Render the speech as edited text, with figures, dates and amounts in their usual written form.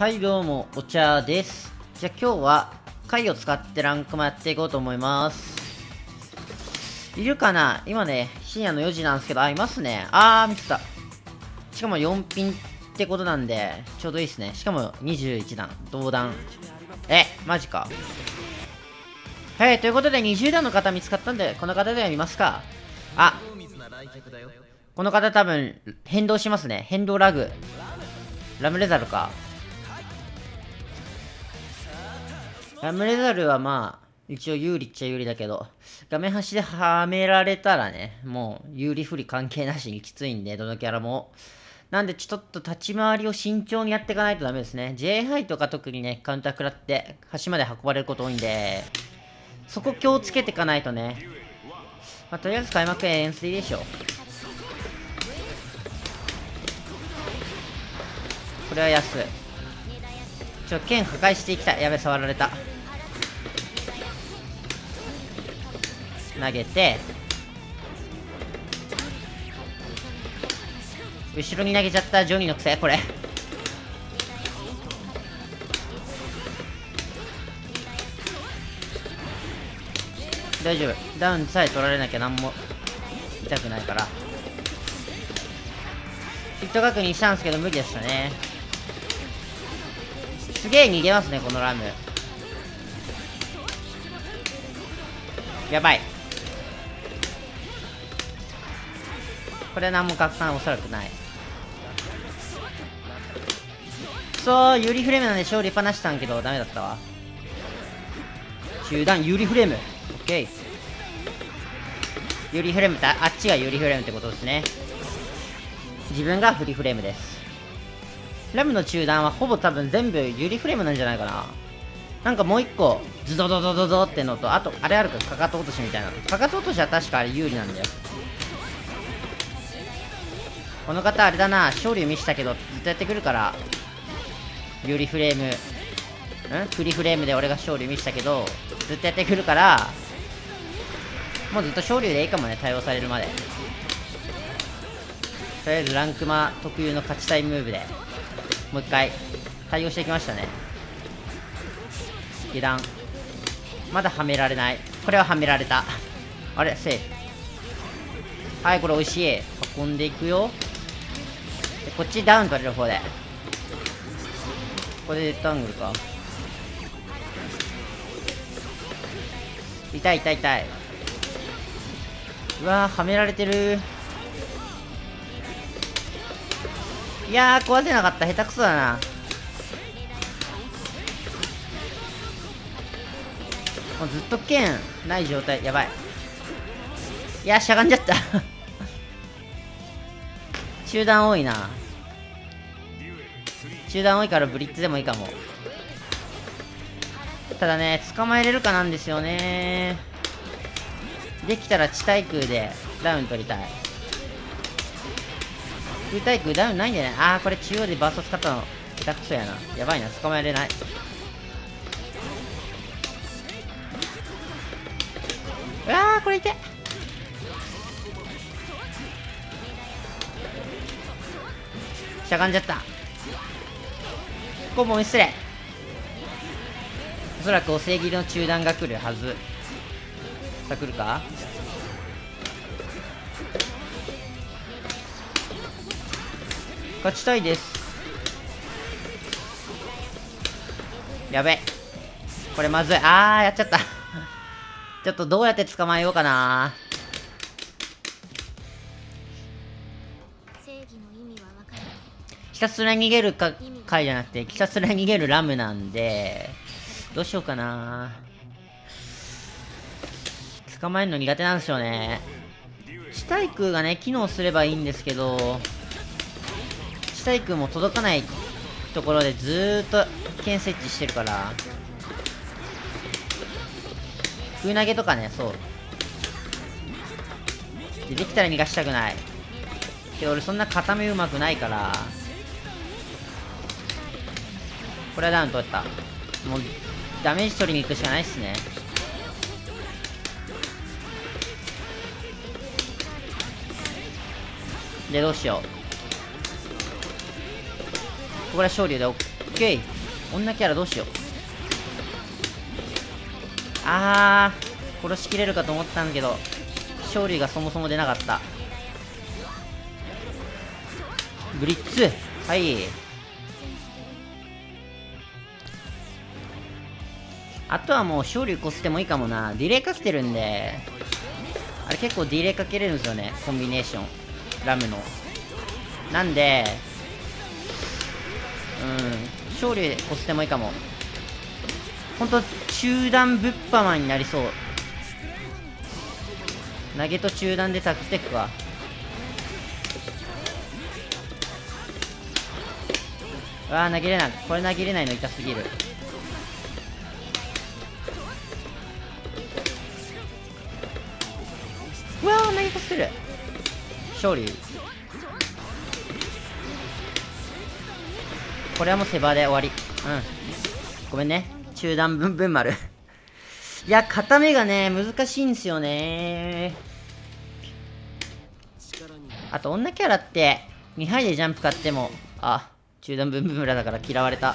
はいどうも、お茶です。じゃあ今日は貝を使ってランクもやっていこうと思います。いるかな。今ね、深夜の4時なんですけど、あ、いますね。あー、見てた。しかも4品ってことなんでちょうどいいですね。しかも21段同段、マジか。ということで20段の方見つかったんで、この方では見ますか。あ、この方多分変動しますね。変動ラグラムレザルか。ラムレザルはまあ一応有利っちゃ有利だけど、画面端ではめられたらね、もう有利不利関係なしにきついんで、どのキャラも。なんでちょっと立ち回りを慎重にやっていかないとダメですね。J ハイとか特にね、カウンター食らって端まで運ばれること多いんで、そこ気をつけていかないとね。まあ、とりあえず開幕円錐でしょ。これは安い。剣破壊していきたい。やべ、触られた。投げて後ろに投げちゃった。ジョニーの癖。これ大丈夫、ダウンさえ取られなきゃ何も痛くないから。ヒット確認したんですけど無理でしたね。すげえ逃げますね、このラム。やばい、これ何も拡散おそらくない。くそー、ユーリフレームなんで勝利っぱなしたんけどダメだったわ。中段ユーリフレーム、オッケー。ユーリフレームってあっちがユーリフレームってことですね。自分がフリーフレームです。ラムの中段はほぼ多分全部ユリフレームなんじゃないかな。なんかもう一個ズドドドドドってのと、あとあれあるか、かかと落としみたいな。かかと落としは確かあれ有利なんだよ。この方あれだな、勝利を見せたけどずっとやってくるから、ユリフレームフリフレームで俺が勝利を見せたけどずっとやってくるから、もうずっと勝利でいいかもね、対応されるまで。とりあえずランクマ特有の勝ちたいムーブでもう一回対応していきましたね。下段まだはめられない。これははめられた。あれセーフ。はい、これおいしい。運んでいくよ。でこっちダウン取れる方で、これでデッドアングルか。痛い痛い痛い。うわー、はめられてる。いやー、壊せなかった。下手くそだな。もうずっと剣ない状態。やばい。いやー、しゃがんじゃった中段多いな。中段多いからブリッツでもいいかも。ただね、捕まえれるかなんですよね。できたら地対空でダウン取りたい。空対空ダウンないんじゃない。あー、これ中央でバースト使ったの下手くそやな。やばいな、捕まえれない。うわー、これ痛い。しゃがんじゃった。コンボミスれ。おそらくお正義の中段が来るはず。さあ来るか。勝ちたいです。やべ、これまずい。あー、やっちゃったちょっとどうやって捕まえようかな。ひたすら逃げるか回じゃなくて、ひたすら逃げるラムなんで、どうしようかな。捕まえるの苦手なんですよね。地対空がね機能すればいいんですけど、地対空も届かないところでずーっと剣設置してるから、空投げとかね。そうで、できたら逃がしたくないけど俺そんな固めうまくないから。これはダウン取った。もうダメージ取りに行くしかないっすね。でどうしよう。ここで勝利でケイ。女キャラどうしよう。殺しきれるかと思ったんだけど、勝利がそもそも出なかった。ブリッツ、はい。あとはもう勝利こすってもいいかもな。ディレイかけてるんで、あれ結構ディレイかけれるんですよね、コンビネーションラムの。なんで勝利こすってもいいかも。ほんと中段ぶっぱまになりそう。投げと中段でタックテックは投げれない。これ投げれないの痛すぎる。うわー、投げこする。勝利、これはもうセバで終わり。ごめんね、中段ぶんぶん丸いや、固めがね難しいんですよね。あと女キャラって2杯でジャンプ買っても、中段ぶんぶん村だから嫌われた。